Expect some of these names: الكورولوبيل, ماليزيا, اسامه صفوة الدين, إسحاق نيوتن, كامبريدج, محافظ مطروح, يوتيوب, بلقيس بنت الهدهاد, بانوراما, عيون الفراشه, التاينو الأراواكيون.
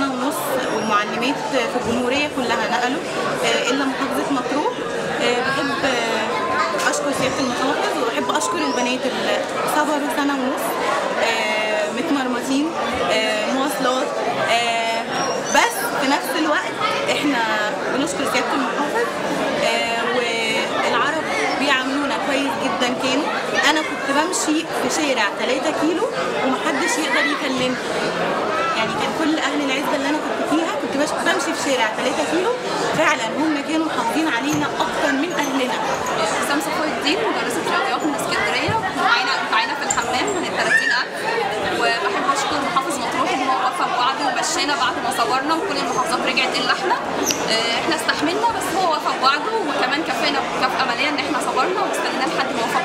سنه ونص والمعلمات في الجمهوريه كلها نقلوا الا محافظه مطروح. بحب اشكر سياده المحافظ واحب اشكر البنات اللي صبروا سنه ونص متمرمطين مواصلات، بس في نفس الوقت احنا بنشكر سياده المحافظ والعرب بيعاملونا كويس جدا. كانوا انا كنت بمشي في شارع 3 كيلو ومحدش يقدر يكلمني، يعني كان كل اهل العزبه اللي انا كنت فيها كنت بمشي في شارع 3 كيلو فعلا هم كانوا حاطين علينا اكتر من اهلنا. اسامه صفوة الدين مدرسه رياضيات من اسكندريه، معانا في الحمام من ال 30,000. وبحب اشكر محافظ مطروح ان هو وفى بوعده ومشانا بعد ما صورنا وكل المحافظات رجعت الا احنا استحملنا، بس هو وفى بوعده وكمان كفانا بكفاءه ماليه ان احنا صبرنا واستنينا لحد ما وفى